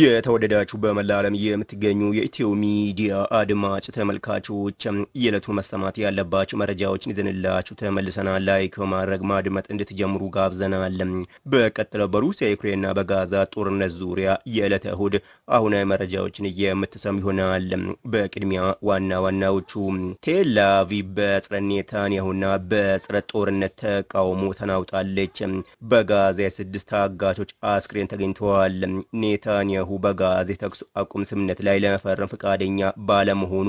የተወደዳችሁ በመላው ዓለም የምትገኙ የኢትዮ ሚዲያ አድማጭ ተመልካቾች የዕለቱን መሰማት ያለባችሁ መረጃዎችን ይዘንላችሁ ተመልሰናል። ላይክ በማድረግ ማድመጥ እንድትጀምሩ ጋብዘናል። በቀጥለው በሩሲያ ዩክሬንና በጋዛ ጦርነት ዙሪያ የዕለተ እሁድ አሁን መረጃዎችን የምትሰሙ ይሆናል። በቅድሚያ ዋና ዋናዎቹ ቴል አቪቭ በጸረ ኔታንያሁና በጸረ ጦርነት ተቃውሞ ተናውጣለች። በጋዛ የስድስት ታጋቾች አስክሬን ተገኝተዋል። ኔታንያሁ በጋዛ የተኩስ አቁም ስምምነት ላይ ለመፈረም ፈቃደኛ ባለመሆኑ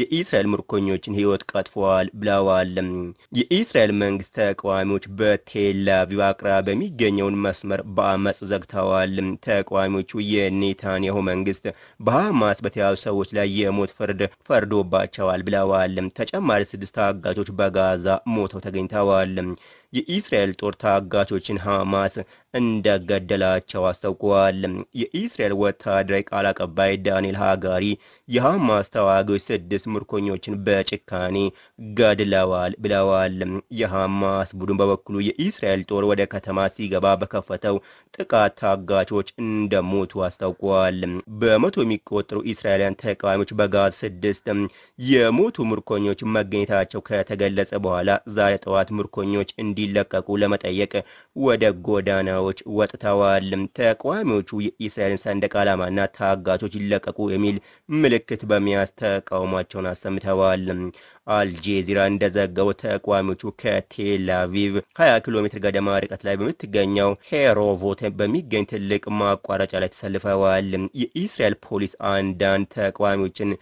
የእስራኤል ምርኮኞችን ሕይወት ቀጥፏል ብለዋል። የእስራኤል መንግስት ተቃዋሚዎች በቴል አቪቭ አቅራቢያ በሚገኘውን መስመር በአመጽ ዘግተዋል። ተቃዋሚዎቹ የኔታንያሁ መንግስት በሐማስ በተያዙ ሰዎች ላይ የሞት ፍርድ ፈርዶባቸዋል ብለዋል። ተጨማሪ 6 ታጋቾች በጋዛ ሞተው ተገኝተዋል። የእስራኤል ጦር ታጋቾችን ሐማስ እንደገደላቸው አስታውቋል። የእስራኤል ወታደራዊ ቃል አቀባይ ዳንኤል ሃጋሪ የሐማስ ተዋጊዎች 6 ምርኮኞችን በጭካኔ ገድለዋል ብለዋል። የሐማስ ቡድን በበኩሉ የእስራኤል ጦር ወደ ከተማ ሲገባ በከፈተው ጥቃት ታጋቾች እንደሞቱ አስታውቋል። በመቶ የሚቆጠሩ እስራኤላውያን ተቃዋሚዎች በጋዛ 6 የሞቱ ምርኮኞች መገኘታቸው ከተገለጸ በኋላ ዛሬ ጠዋት ምርኮኞች እንዲለቀቁ ለመጠየቅ ወደ ጎዳናዎች ወጥተዋል። ተቃዋሚዎቹ የእስራኤልን ሰንደቅ ዓላማና ታጋቾች ይለቀቁ የሚል ምልክት በመያዝ ተቃውሟቸውን አሰምተዋል። አልጄዚራ እንደዘገበው ተቃዋሚዎቹ ከቴል አቪቭ 20 ኪሎ ሜትር ገደማ ርቀት ላይ በምትገኘው ሄሮቮት በሚገኝ ትልቅ ማቋረጫ ላይ ተሰልፈዋል። የእስራኤል ፖሊስ አንዳንድ ተቃዋሚዎችን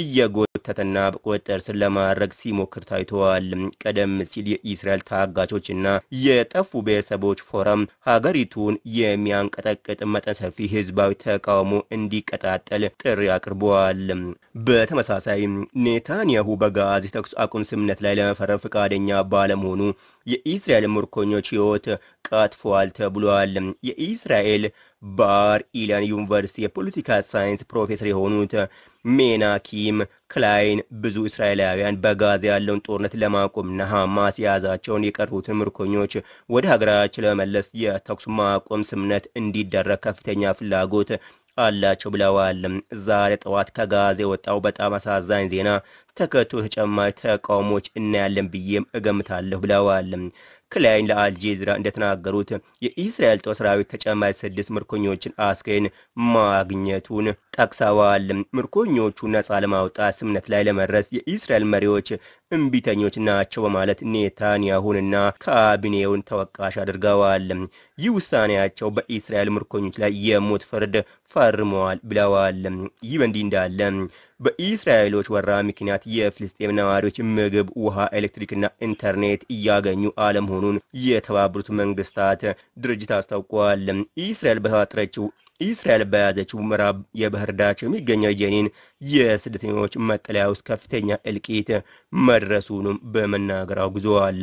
እየጎተተና በቁጥጥር ስር ለማድረግ ሲሞክር ታይቷል። ቀደም ሲል የእስራኤል ታጋቾችና የጠፉ ቤተሰቦች ፎረም ሀገሪቱን የሚያንቀጠቅጥ መጠነ ሰፊ ህዝባዊ ተቃውሞ እንዲቀጣጠል ጥሪ አቅርበዋል። በተመሳሳይ ኔታንያሁ በጋዛ የተኩስ አቁም ስምምነት ላይ ለመፈረም ፈቃደኛ ባለመሆኑ የእስራኤል ምርኮኞች ሕይወት ቀጥፏል ተብሏል። የእስራኤል ባር ኢላን ዩኒቨርሲቲ የፖለቲካ ሳይንስ ፕሮፌሰር የሆኑት ሜናኪም ክላይን ብዙ እስራኤላውያን በጋዛ ያለውን ጦርነት ለማቆምና ሐማስ ያዛቸውን የቀሩትን ምርኮኞች ወደ ሀገራቸው ለመመለስ የተኩስ ማቆም ስምምነት እንዲደረግ ከፍተኛ ፍላጎት አላቸው ብለዋል። ዛሬ ጠዋት ከጋዛ የወጣው በጣም አሳዛኝ ዜና ተከትሎ ተጨማሪ ተቃውሞዎች እናያለን ብዬም እገምታለሁ ብለዋል። ክላይን ለአልጄዚራ እንደተናገሩት የእስራኤል ጦር ሰራዊት ተጨማሪ 6 ምርኮኞችን አስክሬን ማግኘቱን ጠቅሰዋል። ምርኮኞቹ ነፃ ለማውጣት ስምምነት ላይ ለመድረስ የእስራኤል መሪዎች እምቢተኞች ናቸው በማለት ኔታንያሁንና ካቢኔውን ተወቃሽ አድርገዋል። ይህ ውሳኔያቸው በእስራኤል ምርኮኞች ላይ የሞት ፍርድ ፈርመዋል ብለዋል። ይህ በእንዲህ እንዳለ በእስራኤሎች ወረራ ምክንያት የፍልስጤም ነዋሪዎች ምግብ፣ ውሃ፣ ኤሌክትሪክና ኢንተርኔት እያገኙ አለመሆኑን የተባበሩት መንግስታት ድርጅት አስታውቋል። እስራኤል በያዘችው ምዕራብ የባህር ዳርቻ የሚገኘው ጄኒን የስደተኞች መጠለያ ውስጥ ከፍተኛ እልቂት መድረሱንም በመናገር አውግዘዋል።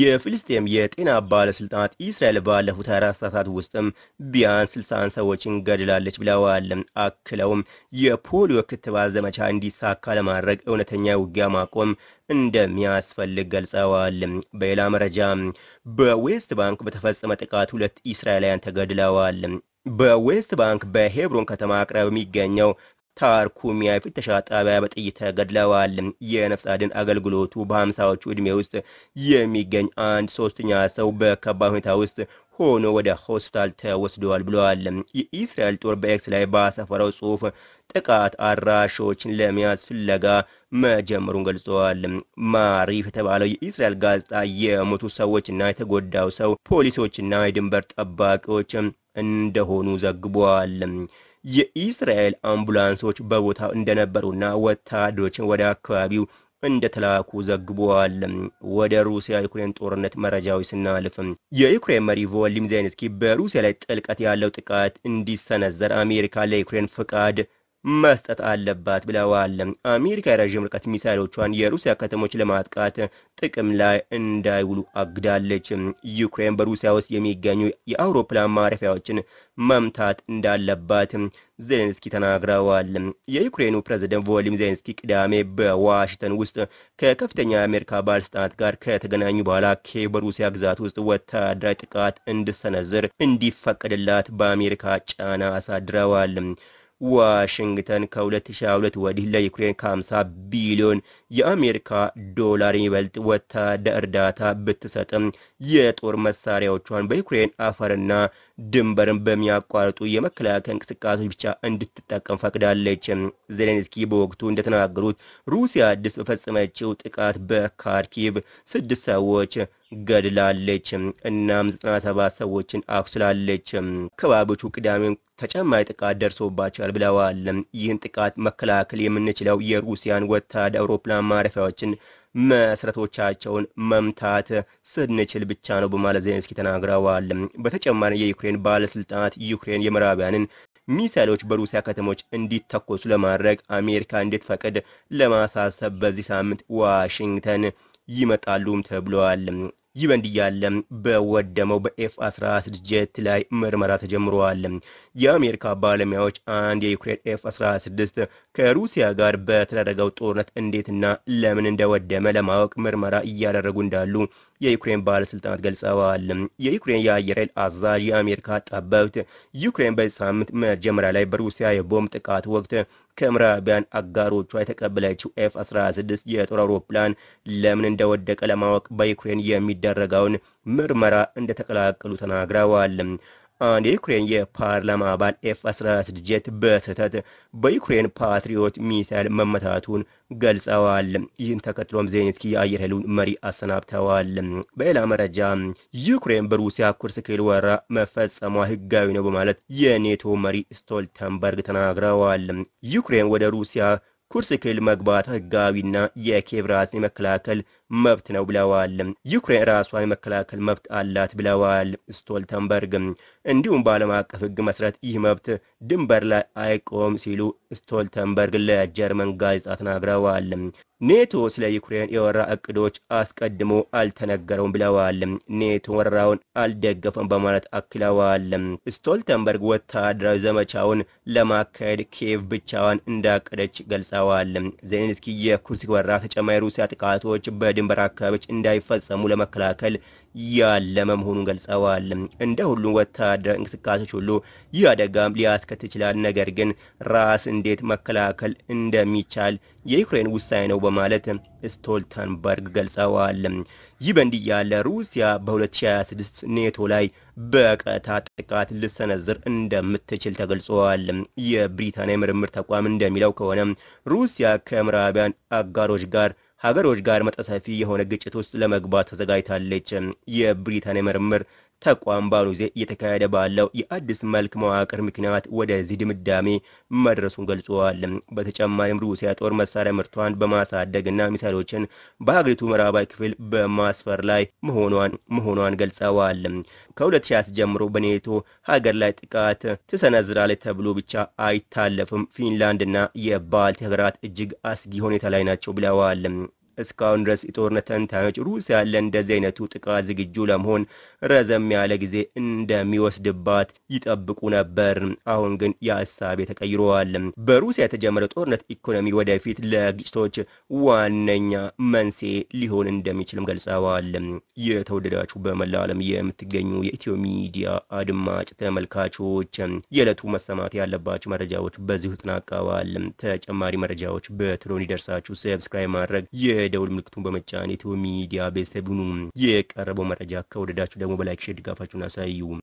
የፍልስጤም የጤና ባለስልጣናት እስራኤል ባለፉት 24 ሰዓታት ውስጥም ቢያንስ 60 ሰዎችን ገድላለች ብለዋል። አክለውም የፖሊዮ ክትባት ዘመቻ እንዲሳካ ለማድረግ እውነተኛ ውጊያ ማቆም እንደሚያስፈልግ ገልጸዋል። በሌላ መረጃ በዌስት ባንክ በተፈጸመ ጥቃት 2 እስራኤላውያን ተገድለዋል። በዌስት ባንክ በሄብሮን ከተማ አቅራቢያ የሚገኘው ታርኩሚያ የፍተሻ ጣቢያ በጥይት ተገድለዋል። የነፍስ አድን አገልግሎቱ በ50ዎቹ ዕድሜ ውስጥ የሚገኝ 1/3 ሰው በከባድ ሁኔታ ውስጥ ሆኖ ወደ ሆስፒታል ተወስደዋል ብለዋል። የእስራኤል ጦር በኤክስ ላይ ባሰፈረው ጽሑፍ ጥቃት አድራሾችን ለመያዝ ፍለጋ መጀመሩን ገልጸዋል። ማሪፍ የተባለው የእስራኤል ጋዜጣ የሞቱ ሰዎችና የተጎዳው ሰው ፖሊሶችና የድንበር ጠባቂዎች እንደሆኑ ዘግቧል። የእስራኤል አምቡላንሶች በቦታው እንደነበሩና ወታደሮችን ወደ አካባቢው እንደተላኩ ዘግቧል። ወደ ሩሲያ ዩክሬን ጦርነት መረጃዎች ስናልፍ የዩክሬን መሪ ቮሎዲሚር ዜሌንስኪ በሩሲያ ላይ ጥልቀት ያለው ጥቃት እንዲሰነዘር አሜሪካ ለዩክሬን ፍቃድ ما استطاع اللبات بلا وعلم أمريكا رجم لكات مثالو توان يروسيا كاتموش لما تكات تكم لا انداي ولو اقدالج يوكرين بروسيا وسيمي غانيو يأوروبلا معرفة ممتات اندا اللبات زيلنسكي تناغراوال يوكرينو برزيدن فوليم زيلنسكي كدامي بواشتن وست كاكفتنيا أمريكا بالستات غار كاتغنانيو بالا كي بروسيا غزات وست وطادرات تكات اند سنزر اندي فقد اللات بأمريكا چانا اسادراوال واشنگتن كولت شاولت وده ليكرين كامسا بيلون يا أمريكا دولارين بلت وطا دارداتا بتساتم يطور مساري وطوان بيكرين آفرنا دنبرن بمياب قارتو يمكلاكن كسكاسو بيشا اند تتاكم فاقدال ليشم زيلنسكي بوقتو اندتنا اقروت روسيا دسفت سميشو تكات بكاركيب سدسا ووش قدلال ليشم النامز ناسباسا ووشن اكسلال ليشم كوابوشو كدامين تشامي تكات درسو باشال بلاوال يهن تكات مكلاكل يمنشلاو يروسيان وطاد اوروبلا معرفوشن መስራቶቻቸውን መምታት ስድነችል ብቻ ነው በማለት ዜንስኪ ተናግረዋል። በተጨማሪ የዩክሬን ባለስልጣናት ዩክሬን የምዕራባውያንን ሚሳኤሎች በሩሲያ ከተሞች እንዲተኮሱ ለማድረግ አሜሪካ እንድትፈቅድ ለማሳሰብ በዚህ ሳምንት ዋሽንግተን ይመጣሉም ተብሏል። ይበንዲያለም በወደመው በኤፍ-16 ጄት ላይ ምርመራ ተጀምሯል። የአሜሪካ ባለሙያዎች አንድ የዩክሬን ኤፍ-16 ከሩሲያ ጋር በተደረገው ጦርነት እንዴትና ለምን እንደወደመ ለማወቅ ምርመራ እያደረጉ እንዳሉ የዩክሬን ባለስልጣናት ገልጸዋል። የዩክሬን የአየር ኃይል አዛዥ የአሜሪካ ጠበብት ዩክሬን በሳምንት መጀመሪያ ላይ በሩሲያ የቦምብ ጥቃት ወቅት ከምዕራባውያን አጋሮቿ የተቀበለችው ኤፍ-16 የጦር አውሮፕላን ለምን እንደወደቀ ለማወቅ በዩክሬን የሚደረገውን ምርመራ እንደተቀላቀሉ ተናግረዋል። አንድ የዩክሬን የፓርላማ አባል ኤፍ-16 ጄት በስህተት በዩክሬን ፓትሪዮት ሚሳኤል መመታቱን ገልጸዋል። ይህን ተከትሎም ዜሌንስኪ የአየር ኃይሉን መሪ አሰናብተዋል። በሌላ መረጃ ዩክሬን በሩሲያ ኩርስክ ወረራ መፈጸሟ ህጋዊ ነው በማለት የኔቶ መሪ ስቶልተንበርግ ተናግረዋል። ዩክሬን ወደ ሩሲያ ኩርስክ መግባት ህጋዊና የኪየቭ ራስን መከላከል መብት ነው ብለዋል። ዩክሬን ራሷን መከላከል መብት አላት ብለዋል ስቶልተንበርግ። እንዲሁም በዓለም አቀፍ ህግ መሰረት ይህ መብት ድንበር ላይ አይቆም ሲሉ ስቶልተንበርግ ለጀርመን ጋዜጣ ተናግረዋል። ኔቶ ስለ ዩክሬን የወራ እቅዶች አስቀድሞ አልተነገረውም ብለዋል። ኔቶ ወራውን አልደገፈም በማለት አክለዋል። ስቶልተንበርግ ወታደራዊ ዘመቻውን ለማካሄድ ኪየቭ ብቻዋን እንዳቀደች ገልጸዋል። ዜሌንስኪ የኩርስክ ወረራ ተጨማሪ ሩሲያ ጥቃቶች ድንበር አካባቢዎች እንዳይፈጸሙ ለመከላከል ያለመ መሆኑን ገልጸዋል። እንደ ሁሉ ወታደራዊ እንቅስቃሴዎች ሁሉ ይህ አደጋም ሊያስከትል ይችላል፣ ነገር ግን ራስ እንዴት መከላከል እንደሚቻል የዩክሬን ውሳኔ ነው በማለት ስቶልተንበርግ ገልጸዋል። ይህ በእንዲህ ያለ ሩሲያ በ2026 ኔቶ ላይ በቀጥታ ጥቃት ልትሰነዝር እንደምትችል ተገልጿል። የብሪታንያ ምርምር ተቋም እንደሚለው ከሆነ ሩሲያ ከምዕራባውያን አጋሮች ጋር ሀገሮች ጋር መጠሰፊ የሆነ ግጭት ውስጥ ለመግባት ተዘጋጅታለች። የብሪታንያ ምርምር ተቋም ባለው እየተካሄደ ባለው የአዲስ መልክ መዋቅር ምክንያት ወደዚህ ድምዳሜ መድረሱን ገልጿል። በተጨማሪም ሩሲያ ጦር መሳሪያ ምርቷን በማሳደግና ሚሳኤሎችን በአገሪቱ ምዕራባዊ ክፍል በማስፈር ላይ መሆኗን ገልጸዋል። ከ2020 ጀምሮ በኔቶ ሀገር ላይ ጥቃት ትሰነዝራለች ተብሎ ብቻ አይታለፍም። ፊንላንድና የባልቲክ ሀገራት እጅግ አስጊ ሁኔታ ላይ ናቸው ብለዋል። እስካሁን ድረስ የጦርነት ተንታኞች ሩሲያ ለእንደዚህ አይነቱ ጥቃት ዝግጁ ለመሆን ረዘም ያለ ጊዜ እንደሚወስድባት ይጠብቁ ነበር። አሁን ግን ያሳብ ተቀይሯል። በሩሲያ የተጀመረው ጦርነት ኢኮኖሚ ወደፊት ለግጭቶች ዋነኛ መንስኤ ሊሆን እንደሚችልም ገልጸዋል። የተወደዳችሁ በመላው ዓለም የምትገኙ የኢትዮ ሚዲያ አድማጭ ተመልካቾች የዕለቱ መሰማት ያለባችሁ መረጃዎች በዚሁ ተጠናቀዋል። ተጨማሪ መረጃዎች በትሮን ይደርሳችሁ ሰብስክራይብ ማድረግ የደውል ምልክቱን በመጫን ኢትዮ ሚዲያ ቤተሰቡን የቀረበው መረጃ ከወደዳችሁ ደግሞ በላይክ ሼር ድጋፋችሁን አሳዩ።